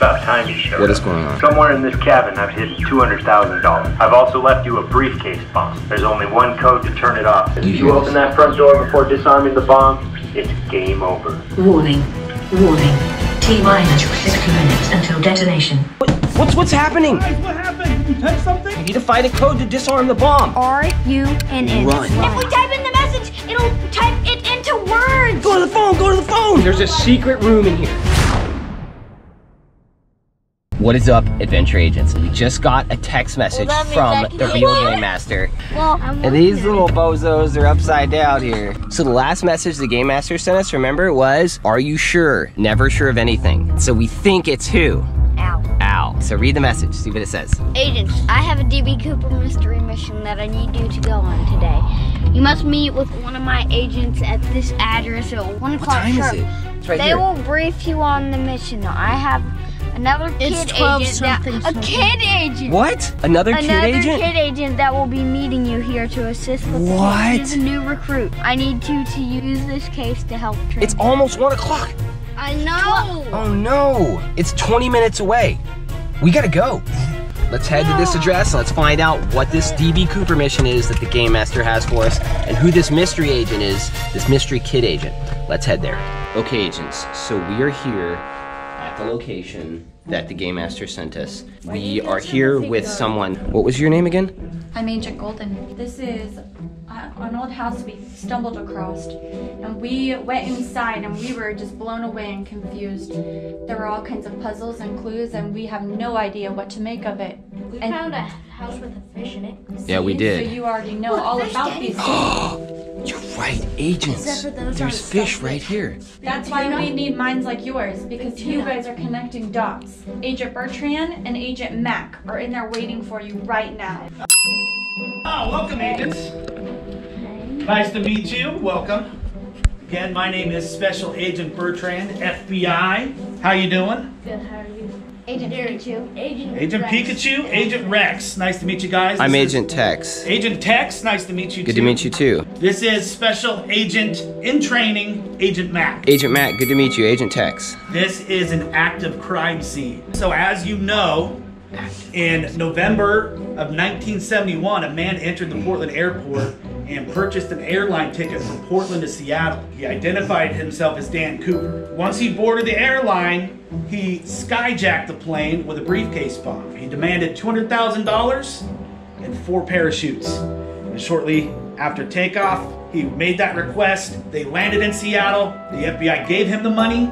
about time you showed up. What is going on? Somewhere in this cabin, I've hidden $200,000. I've also left you a briefcase bomb. There's only one code to turn it off. If you open that front door before disarming the bomb, it's game over. Warning. Warning. T-minus 6 minutes until detonation. What's happening? Guys, what happened? Did you touch something? I need to find a code to disarm the bomb. R-U-N-N. Run. If we type in the message, it'll type it into words. Go to the phone. Go to the phone. There's a secret room in here. What is up, Adventure Agents? We just got a text message from the real Game Master. And these little bozos are upside down here. So the last message the Game Master sent us, remember, was, are you sure? Never sure of anything. So we think it's who? Al. So read the message, see what it says. Agents, I have a D.B. Cooper mystery mission that I need you to go on today. You must meet with one of my agents at this address at 1 o'clock sharp. It's right here. They will brief you on the mission. I have... another kid agent. What? Another kid agent that will be meeting you here to assist with the new recruit. I need you to use this case to help train. It's almost 1 o'clock. I know. Oh no. It's 20 minutes away. We gotta go. Let's head to this address and let's find out what this D.B. Cooper mission is that the Game Master has for us and who this mystery agent is, this mystery kid agent. Let's head there. Okay, agents, so we are here at the location that the Game Master sent us. We are here with someone. What was your name again? I'm Agent Golden. This is an old house we stumbled across, and we went inside and we were just blown away and confused. There were all kinds of puzzles and clues and we have no idea what to make of it. We found a house with a fish in it. Yeah, we did. So you already know all about these things. You're right, agents. There's fish right here. That's why we need minds like yours, because you guys are connecting dots. Agent Bertrand and Agent Mac are in there waiting for you right now. Oh, welcome, agents. Nice to meet you. Welcome. Again, my name is Special Agent Bertrand, FBI. How you doing? Good. How are you? Agent Pikachu. Agent Rex. Pikachu. Agent Rex. Nice to meet you guys. This I'm Agent Tex. Agent Tex. Nice to meet you. Good to meet you too. This is Special Agent in Training, Agent Mac. Agent Mac. Good to meet you, Agent Tex. This is an active crime scene. So as you know, in November of 1971, a man entered the Portland airport and purchased an airline ticket from Portland to Seattle. He identified himself as Dan Cooper. Once he boarded the airline, he skyjacked the plane with a briefcase bomb. He demanded $200,000 and 4 parachutes. And shortly after takeoff, he made that request. They landed in Seattle. The FBI gave him the money.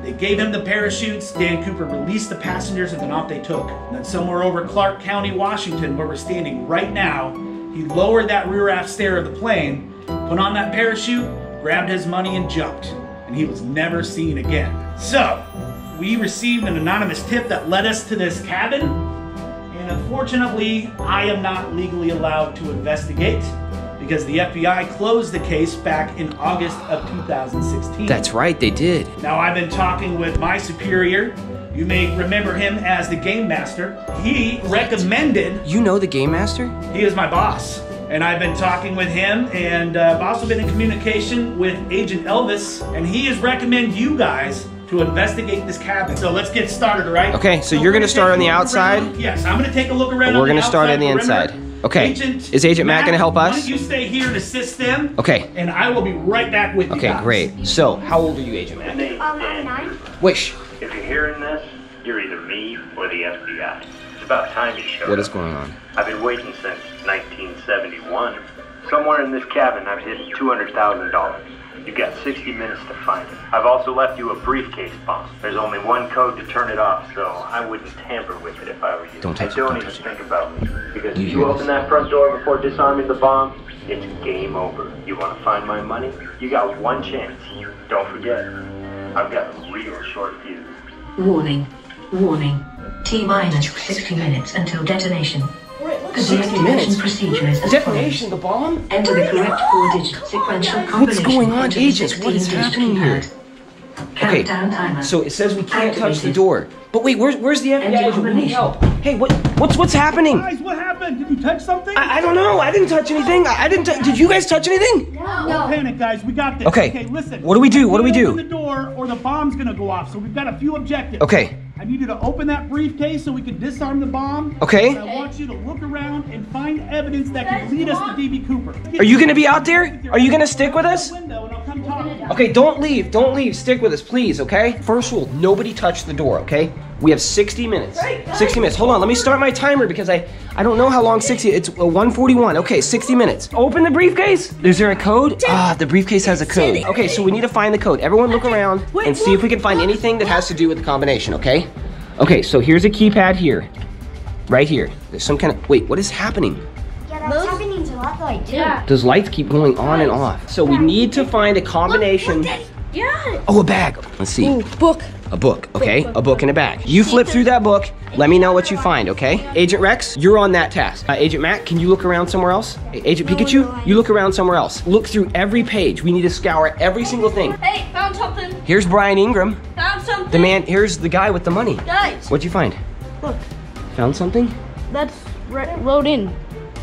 They gave him the parachutes. Dan Cooper released the passengers and then off they took. And then somewhere over Clark County, Washington, where we're standing right now, he lowered that rear aft stair of the plane, put on that parachute, grabbed his money and jumped. And he was never seen again. So, we received an anonymous tip that led us to this cabin. And unfortunately, I am not legally allowed to investigate because the FBI closed the case back in August of 2016. That's right, they did. Now I've been talking with my superior. You may remember him as the Game Master. He recommended... You know the Game Master? He is my boss. And I've been talking with him, and I've also been in communication with Agent Elvis, and he has recommended you guys to investigate this cabin. So let's get started, all right? Okay, so you're gonna start on the outside? Around. Yes, I'm gonna take a look around. We're gonna start on the inside. Okay, is Agent Matt gonna help us? Why don't you stay here and assist them? Okay. And I will be right back with you guys. Okay, great. So, how old are you, Agent Matt? I'm 9. Wish. If you're hearing this, you're either me or the FBI. It's about time you showed up. What is going on? I've been waiting since 1971. Somewhere in this cabin, I've hidden $200,000. You've got 60 minutes to find it. I've also left you a briefcase bomb. There's only one code to turn it off, so I wouldn't tamper with it if I were you. Don't touch it. Don't even think about me, because if you open that front door before disarming the bomb, it's game over. You want to find my money? You got one chance. Don't forget, I've got a real short fuse. Warning. Warning. T-minus 60 minutes until detonation. The deactivation procedure is as follows. The bomb? Enter the correct 4-digit sequential combination. What's going on, agents? What is happening here? Okay, so it says we can't touch the door. But wait, where's the FBI? We need help. Hey, what's happening? Guys, what happened? Did you touch something? I don't know. I didn't touch anything. Did you guys touch anything? No. Don't panic, guys. We got this. Okay, listen. What do we do? What do we do? Open the door or the bomb's gonna go off. So we've got a few objectives. Okay. I need you to open that briefcase so we can disarm the bomb. Okay. And I want you to look around and find evidence that can lead us to D.B. Cooper. Are you going to be out there? Are you going to stick with us? Okay, don't leave. Don't leave. Stick with us, please, okay? First rule, nobody touch the door, okay? We have 60 minutes. 60 minutes. Hold on, let me start my timer because I don't know how long 60, it's 1:41. Okay, 60 minutes. Open the briefcase. Is there a code? Ah, the briefcase has a code. Okay, so we need to find the code. Everyone look around and see if we can find anything that has to do with the combination, okay? Okay, so here's a keypad here. Right here. There's some kind of, wait, what is happening? Yeah. Those lights keep going on and off. So we need to find a combination. Yeah. Oh, a bag. Let's see. Ooh, book. A book, okay? Book, book, a book and a bag. You flip through that book. Let me know what you find, okay? Agent Rex, you're on that task. Agent Matt, can you look around somewhere else? Agent Pikachu, you look around somewhere else. Look through every page. We need to scour every single thing. Hey, found something. Here's Brian Ingram. Found something. The man, here's the guy with the money. Guys. What'd you find? Book. Found something? That's wrote in.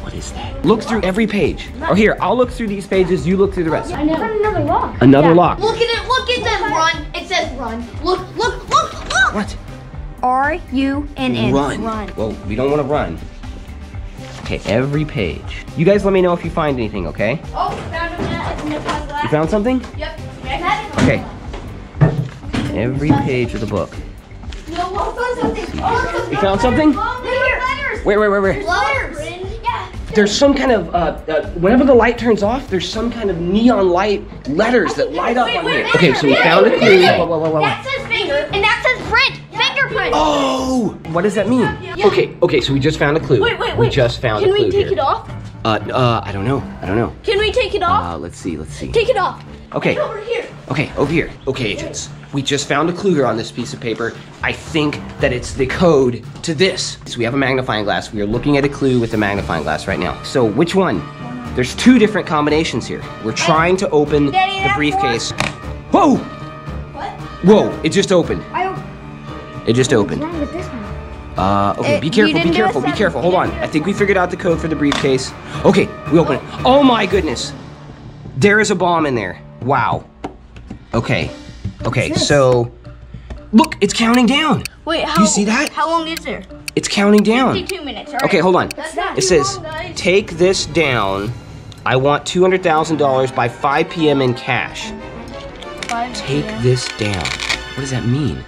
What is that? Look through every page. Or here, I'll look through these pages, you look through the rest. I found another lock. Another lock. Look at it, look, it says run. It says run. Look, look, look, look. What? R-U-N-N. Run. Run. Well, we don't want to run. Okay, every page. You guys let me know if you find anything, okay? Oh, we found a You found something? Yep. Okay. Every page of the book. No, we found something. You found something? Wait. There's some kind of, whenever the light turns off, there's some kind of neon light letters that light up on here. Okay, so we found a clue. That says finger, and that says print. Fingerprint. Oh, what does that mean? Okay, so we just found a clue. Wait. We just found a clue. Can we take it off? I don't know. Can we take it off? Let's see. Take it off. Okay. Over here. Over here. Okay, agents. We just found a clue here on this piece of paper. I think that it's the code to this. So we have a magnifying glass. We are looking at a clue with a magnifying glass right now. So which one? There's two different combinations here. We're trying to open the briefcase. Whoa! What? Whoa, it just openmed. It just opened. What's wrong with this one? Okay, be careful. Hold on. I think we figured out the code for the briefcase. Okay, we open it. Oh my goodness. There is a bomb in there. Wow. Okay, so look, it's counting down. Wait, how? Do you see that? How long is there? It's counting down. 52 minutes. All right. Okay, hold on. It says, take this down. I want $200,000 by 5 p.m. in cash. Take this down. What does that mean?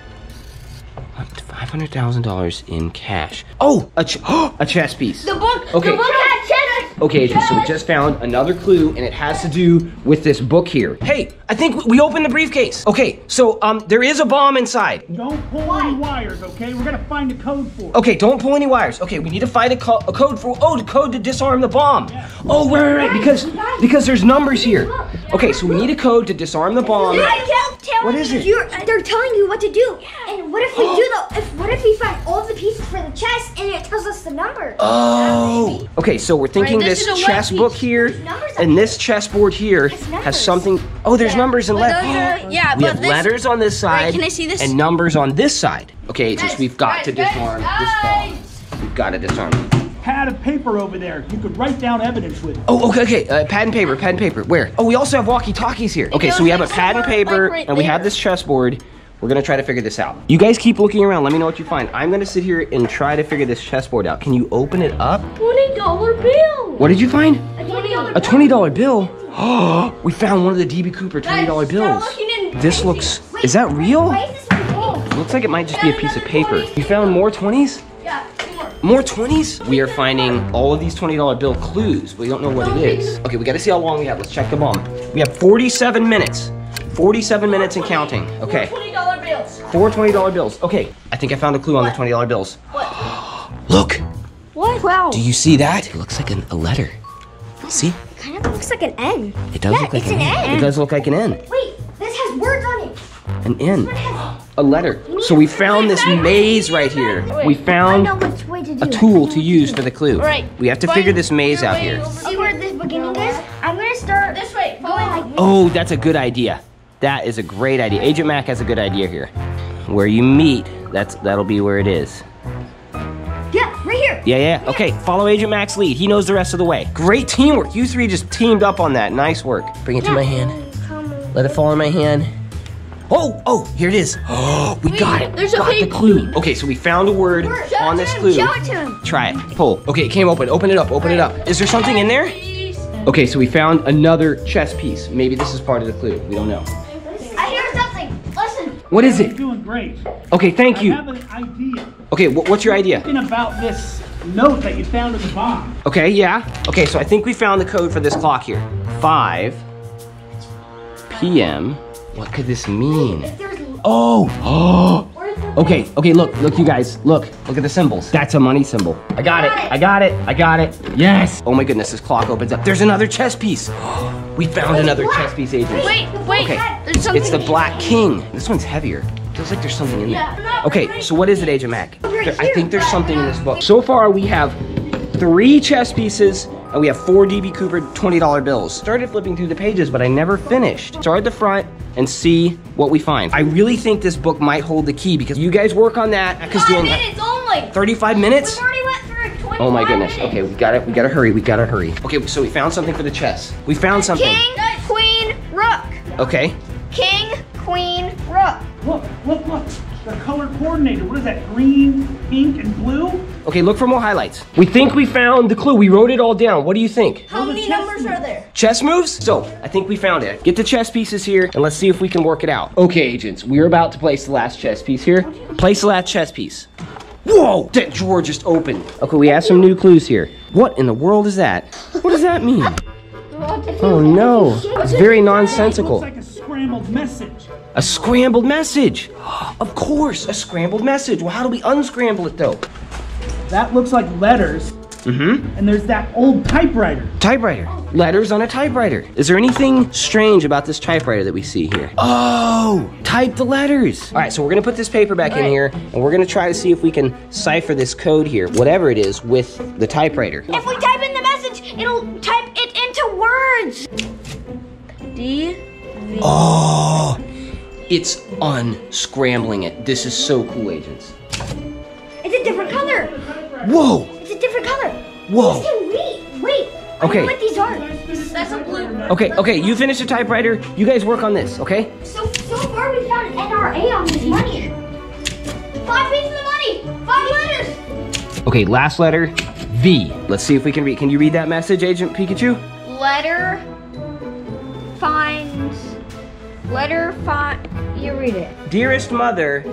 $500,000 in cash. Oh, a chess piece. The book. Okay. The book had chess. Okay, so we just found another clue, and it has to do with this book here. Hey, I think we opened the briefcase. Okay, so there is a bomb inside. Don't pull any wires, okay? We're gonna find a code for it. Okay, don't pull any wires. Okay, we need to find a code for the code to disarm the bomb. Yeah. Oh, right, because there's numbers here. Okay, so we need a code to disarm the bomb. What is it? They're telling you what to do. And what if we what if we find all the pieces for the chess and it tells us the number? Oh. Okay, so we're thinking this chess book here and this chessboard here has something. Oh, there's numbers and letters. Yeah, we have letters on this side and numbers on this side. Okay, just we've got to disarm this bomb. We've got to disarm it. Pad of paper over there. You could write down evidence with it. Oh, okay. Pad and paper. Where? Oh, we also have walkie-talkies here. Okay, so we have a pad and paper, and we have this chessboard. We're gonna try to figure this out. You guys keep looking around. Let me know what you find. I'm gonna sit here and try to figure this chessboard out. Can you open it up? $20 bill. What did you find? A $20 bill. Oh, we found one of the D.B. Cooper $20 bills. This looks. Is that real? It looks like it might just be a piece of paper. You found more 20s? Yeah. More 20s? We are finding all of these $20 bill clues, but we don't know what it is. Okay, we gotta see how long we have. Let's check the bomb. We have 47 minutes. 47 minutes and counting. Okay. $20 bills. Four $20 bills. Okay, I think I found a clue on the $20 bills. What? Look. What? Wow. Do you see that? It looks like a letter. See? It kind of looks like an N. It does look like an N. It does look like an N. Wait, this has words on it. An N. A letter. So we found this maze right here. We found a tool to use for the clue. We have to figure this maze out here. See where this beginning is? I'm gonna start this way. Oh, that's a good idea. That is a great idea. Agent Mac has a good idea here. Where you meet, that'll be where it is. Yeah, right here. Yeah. Okay, follow Agent Mac's lead. He knows the rest of the way. Great teamwork. You three just teamed up on that. Nice work. Bring it to my hand. Let it fall in my hand. Oh, here it is. Oh, we got it. There's got the clue. Okay, so we found a word on this clue. Show it to him. Try it. Pull. Okay, it came open. Open it up. Open it up. Is there something in there? Okay, so we found another chess piece. Maybe this is part of the clue. We don't know. I hear something. Listen. What is it? You're doing great. Okay, thank you. I have an idea. Okay, what's your idea? Thinking about this note that you found in the box. Okay, yeah. Okay, so I think we found the code for this clock here. 5 p.m. What could this mean? Oh! Okay, look, you guys. Look at the symbols. That's a money symbol. I got it. I got it. Yes! Oh my goodness, this clock opens up. There's another chess piece. We found another chess piece, Agent. Wait. Okay. There's something. It's the Black King. This one's heavier. Feels like there's something in there. Okay, so what is it, Agent Mac? I think there's something in this book. So far, we have 3 chess pieces. And we have 4 D.B. Cooper $20 bills. Started flipping through the pages, but I never finished. Start at the front and see what we find. I really think this book might hold the key because you guys work on that. 5 minutes only. 35 minutes? We've already went through 25 Oh my goodness. Minutes. Okay, we gotta hurry. Okay, so we found something for the chess. We found something. King, queen, rook. Okay. King, queen, rook. Look. The color coordinated. What is that? Green, pink, and blue? Okay, look for more highlights. We think we found the clue. We wrote it all down. What do you think? How many numbers are there? Chess moves? So, I think we found it. Get the chess pieces here, and let's see if we can work it out. Okay, agents, we're about to place the last chess piece here. Place the last chess piece. Whoa! That drawer just opened. Okay, we have some new clues here. What in the world is that? What does that mean? Oh, no. It's very nonsensical. It looks like a scrambled message. A scrambled message. Of course, a scrambled message. Well, how do we unscramble it though? That looks like letters. Mm-hmm. And there's that old typewriter. Letters on a typewriter. Is there anything strange about this typewriter that we see here? Oh, type the letters. All right, so we're gonna put this paper back in here and we're gonna try to see if we can cipher this code here, whatever it is, with the typewriter. If we type in the message, it'll type it into words. D-V. Oh. It's unscrambling it. This is so cool, agents. It's a different color. Whoa. Whoa. Wait. Okay. I know what these are. That's a blue. Okay, you finish the typewriter. You guys work on this, okay? So far we found an NRA on this money. 5 pieces of money. 5 letters. Okay, last letter, V. Let's see if we can read. Can you read that message, Agent Pikachu? You read it. Dearest mother,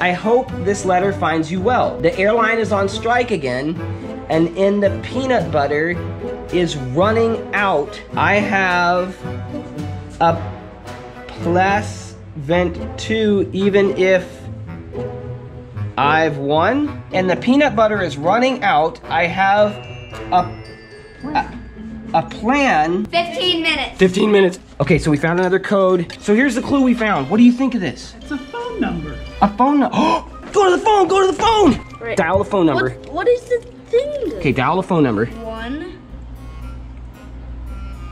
I hope this letter finds you well. The airline is on strike again, and in the peanut butter is running out. I have a PLASVENT 2 even if I've won. And the peanut butter is running out. I have a plan. 15 minutes. 15 minutes. Okay, so we found another code. So here's the clue we found. What do you think of this? It's a phone number. A phone number. Go to the phone, Right. Dial the phone number. What is the thing? Okay, dial the phone number. 1.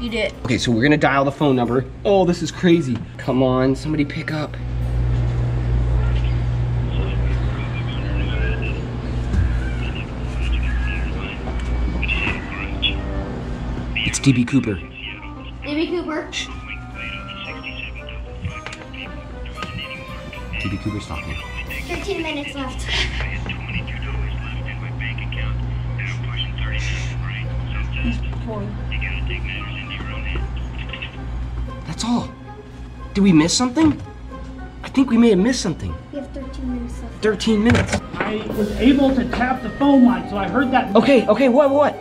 You did. Okay, so we're gonna dial the phone number. Oh, this is crazy. Come on, somebody pick up. It's D.B. Cooper. D.B. Cooper. Shh. D.B. Cooper's talking. 13 minutes left. That's all. Did we miss something? I think we may have missed something. We have 13 minutes left. 13 minutes. I was able to tap the phone line, so I heard that. Okay, what?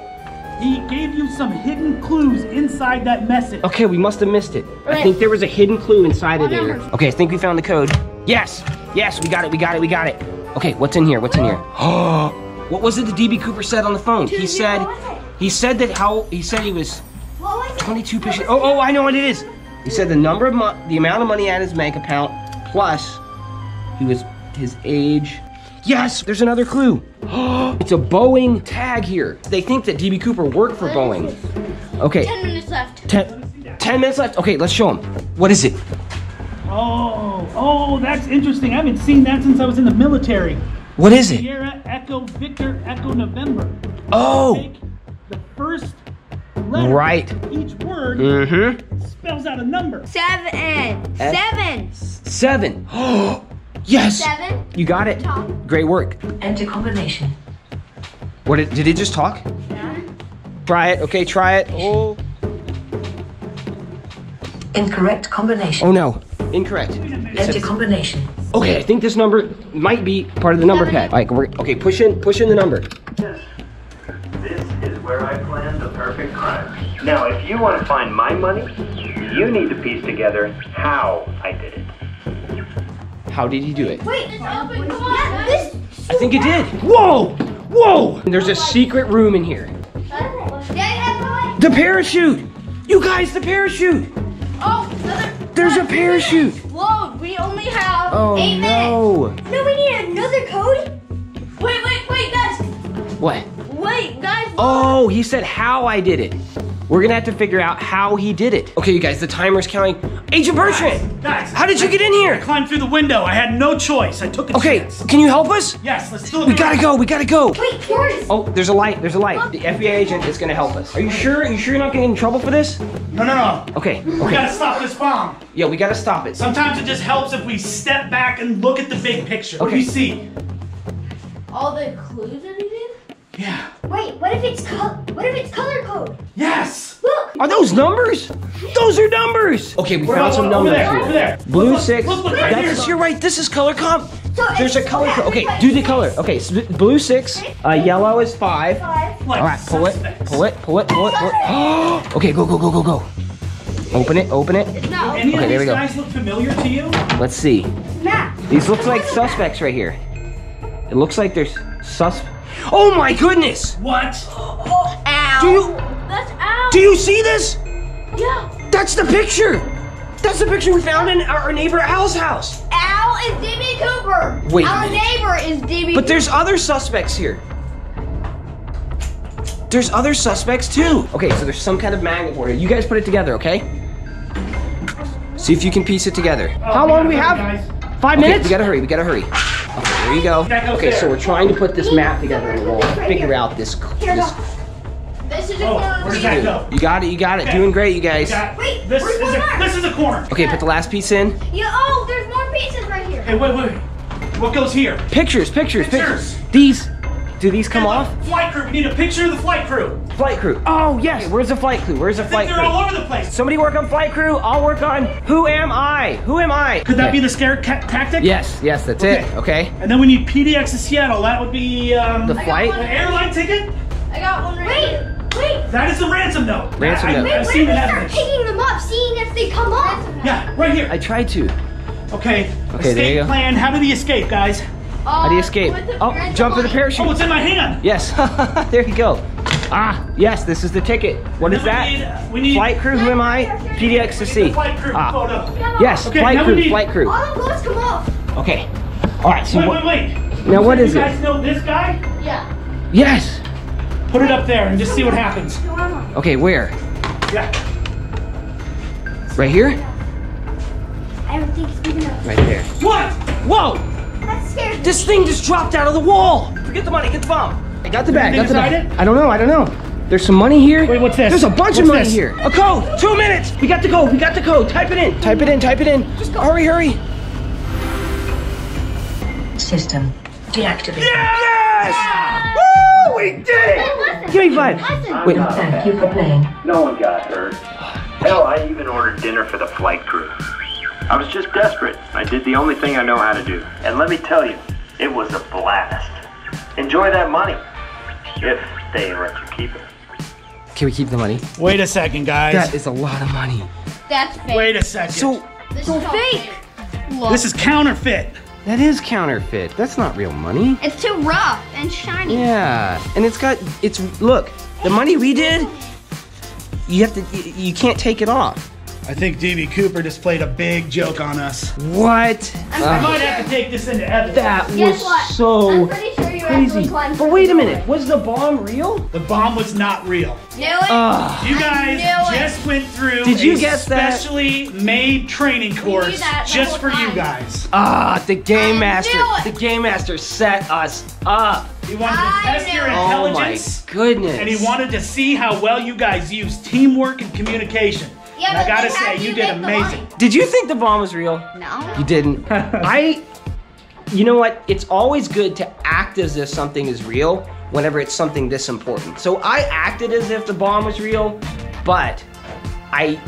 He gave you some hidden clues inside that message. Okay, we must have missed it. Right. I think there was a hidden clue inside of there. Okay, I think we found the code. Yes, we got it. Okay, what's in here? Oh, what was it that D.B. Cooper said on the phone? He said he was 22 patients. Oh, I know what it is. He said the number of the amount of money at his bank account plus he was his age. Yes, there's another clue. It's a Boeing tag here. They think that D.B. Cooper worked for Boeing. Okay. 10 minutes left. 10 minutes left? Okay, let's show them. What is it? Oh, that's interesting. I haven't seen that since I was in the military. What is it? Sierra Echo Victor Echo November. Oh. Make the first letter. Right. Each word spells out a number. Seven. Oh, yes. Seven. You got it. Talk. Great work. Enter combination. What did it just talk? Yeah. Try it. Okay, try it. Oh. Incorrect combination. Oh no. Incorrect. Enter combination. Okay, I think this number might be part of the number pad. All right, okay, push in the number. Yes. This is where I planned the perfect crime. Now, if you want to find my money, you need to piece together how I did it. How did he do it? Wait, it's open. Come on. I think it did. Whoa! Whoa! And there's a secret room in here. The parachute! You guys, the parachute! Oh, there's a parachute! Whoa, we only have 8 minutes. No, we need another code? Wait, guys! What? Wait, guys! Oh, he said how I did it. We're gonna have to figure out how he did it. Okay, you guys, the timer's counting. Agent Bertrand! Guys! How did you get in here? I climbed through the window. I had no choice. I took a chance. Okay, can you help us? Yes, let's do it. We gotta go. Wait, Forrest! Oh, there's a light. The FBI agent is gonna help us. Are you sure? You're not getting in trouble for this? No. Okay. We gotta stop this bomb. Yeah, we gotta stop it. Sometimes it just helps if we step back and look at the big picture. Okay. What do you see? All the clues that he did? Yeah. Wait, what if it's color code? Yes! Look! Are those numbers? Those are numbers! Okay, we found some numbers. Over there. Blue six. Look, that's, you're right, this is color comp. So there's a color code. Okay, do the color. Okay, so blue six, yellow is five. All right, pull it. Okay, go. Open it. Okay, there we go. These guys look familiar to you? Let's see. These look like suspects right here. It looks like there's suspects. Oh my goodness! What? Oh, ow! Do you see this? Yeah. That's the picture. That's the picture we found in our neighbor Al's house. Al is D.B. Cooper. Wait. Our neighbor is D.B. But there's other suspects here. There's other suspects too. Okay, so there's some kind of magnet board. You guys put it together, okay? See if you can piece it together. Oh, how long do we have? Guys. 5 minutes? We gotta hurry. Okay, there you go. Okay, so we're trying to put this map together and we'll figure out this. Where did that go? You got it. Okay. Doing great, you guys. Wait, this is a corner. Okay, put the last piece in. Oh, there's more pieces right here. Hey, wait. What goes here? Pictures. Do these come off? Flight crew. We need a picture of the flight crew. Oh, yes. Okay, where's the flight crew? I think they're all over the place. Somebody work on flight crew. I'll work on who am I? Could that be the scare tactic? Yes, that's it. Okay. And then we need PDX to Seattle. That would be the flight. An airline ticket? I got one right here. Wait. That is the ransom note. I've seen that. Start picking them up, seeing if they come up. Yeah, right here. I tried to. Okay, escape there you go. Plan. How do we escape, guys? How do you escape? Oh, jump for the parachute. Oh, it's in my hand. Yes. There you go. Ah, yes, this is the ticket. What is that? We need flight crew, who am I? PDX to see. Flight crew photo. Yes, okay, flight crew. All the clothes come off. Okay. All right. So wait. Now what is it? You guys know this guy? Yeah. Yes. Put it up there and just see what happens. Okay, where? Yeah. Right here? I don't think it's big enough. Right there. What? Whoa! That scared me. This thing just dropped out of the wall. Forget the money, get the bomb. I got the bag, I don't know. There's some money here. Wait, what's this? There's a bunch of money here. A code, 2 minutes. We got the code. Type it in. Just go. Hurry. System deactivated. Yes! Woo! We did it! Give me five. Wait. Thank you for playing. No one got hurt. Hell, I even ordered dinner for the flight crew. I was just desperate. I did the only thing I know how to do. And let me tell you, it was a blast. Enjoy that money. If they let you keep it. Can we keep the money? Wait a second, guys. That is a lot of money. That's fake. Wait a second. So this is fake. This is counterfeit. That is counterfeit. That's not real money. It's too rough and shiny. Yeah, and look, the money we did, you can't take it off. I think D.B. Cooper just played a big joke on us. What? I might have to take this into evidence. That was so crazy. But wait a minute, was the bomb real? The bomb was not real. Knew it. You guys just went through a specially made training course just for you guys. The Game Master. The Game Master set us up. He wanted to test your intelligence. Oh my goodness. And he wanted to see how well you guys use teamwork and communication. Yeah, and I gotta say, you did amazing. Did you think the bomb was real? No. You didn't. You know what? It's always good to act as if something is real whenever it's something this important. So I acted as if the bomb was real, but I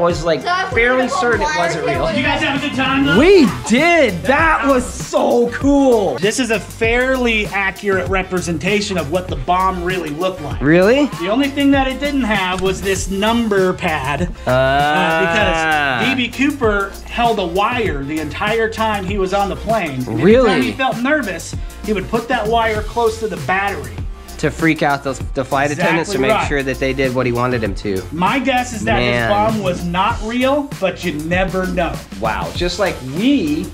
was like fairly certain it wasn't real. You guys have a good time though? We did! That was so cool! This is a fairly accurate representation of what the bomb really looked like. Really? The only thing that it didn't have was this number pad. Because D.B. Cooper held a wire the entire time he was on the plane. Really? Anytime he felt nervous, he would put that wire close to the battery. To freak out the flight attendants to make sure that they did what he wanted them to. My guess is that his bomb was not real, but you never know. Wow, just like we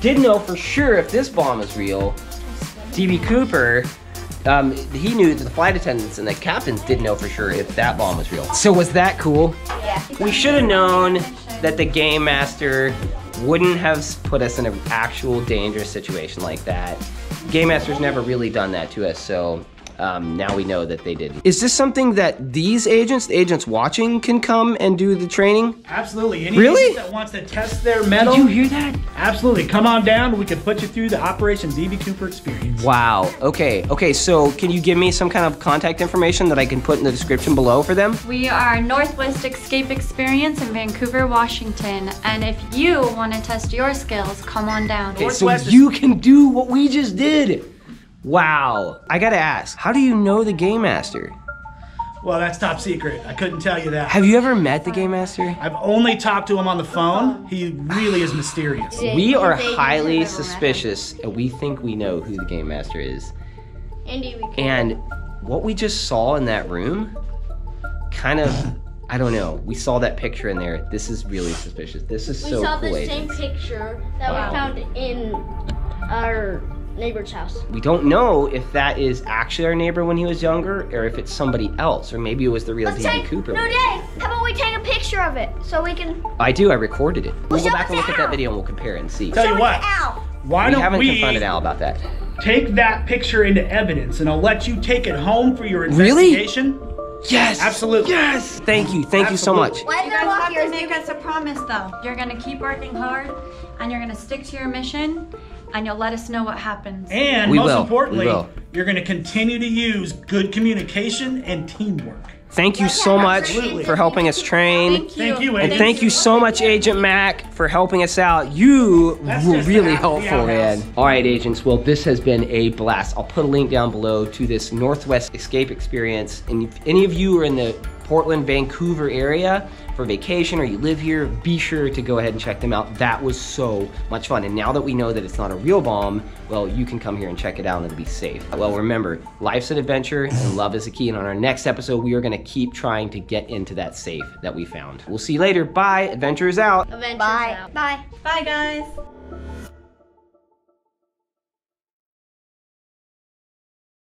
didn't know for sure if this bomb was real, D.B. Cooper, he knew that the flight attendants and the captains didn't know for sure if that bomb was real. So was that cool? Yeah. We should have known that the Game Master wouldn't have put us in an actual dangerous situation like that. Game Master's never really done that to us, so... now we know that they didn't. Is this something that these agents, the agents watching, can come and do the training? Absolutely. Any agent that wants to test their mettle. Did you hear that? Absolutely. Come on down. We can put you through the Operation D.B. Cooper experience. Wow. Okay. Okay. So can you give me some kind of contact information that I can put in the description below for them? We are Northwest Escape Experience in Vancouver, Washington. And if you want to test your skills, come on down. Okay, so you can do what we just did. Wow, I gotta ask, how do you know the Game Master? Well, that's top secret. I couldn't tell you that. Have you ever met the Game Master? I've only talked to him on the phone. He really is mysterious. We are highly suspicious, and we think we know who the Game Master is. And what we just saw in that room, kind of, I don't know. We saw that picture in there. This is really suspicious. This is so cool. We saw the same picture that we found in our... neighbor's house. We don't know if that is actually our neighbor when he was younger, or if it's somebody else, or maybe it was the real D.B. Cooper. No, Dave, how about we take a picture of it so we can... I do, I recorded it. We'll go back and look at that video and we'll compare and see. Tell you what, why don't we confronted Al about that. Take that picture into evidence and I'll let you take it home for your investigation. Really? Yes! Absolutely. Yes! Thank you so much. You guys have to make us a promise though. You're gonna keep working hard and you're gonna stick to your mission. And you'll let us know what happens. And most importantly, you're going to continue to use good communication and teamwork. Thank you so much for helping us train. Thank you, Agent. And thank you so much, Agent Mac, for helping us out. You were really helpful, man. All right, agents. Well, this has been a blast. I'll put a link down below to this Northwest Escape Experience. And if any of you are in the Portland, Vancouver area for vacation, or you live here, be sure to go ahead and check them out. That was so much fun. And now that we know that it's not a real bomb, well, you can come here and check it out and be safe. Well, remember, life's an adventure and love is the key. And on our next episode, we are gonna keep trying to get into that safe that we found. We'll see you later. Bye. Adventure is out. Adventure is out. Bye. Bye, guys.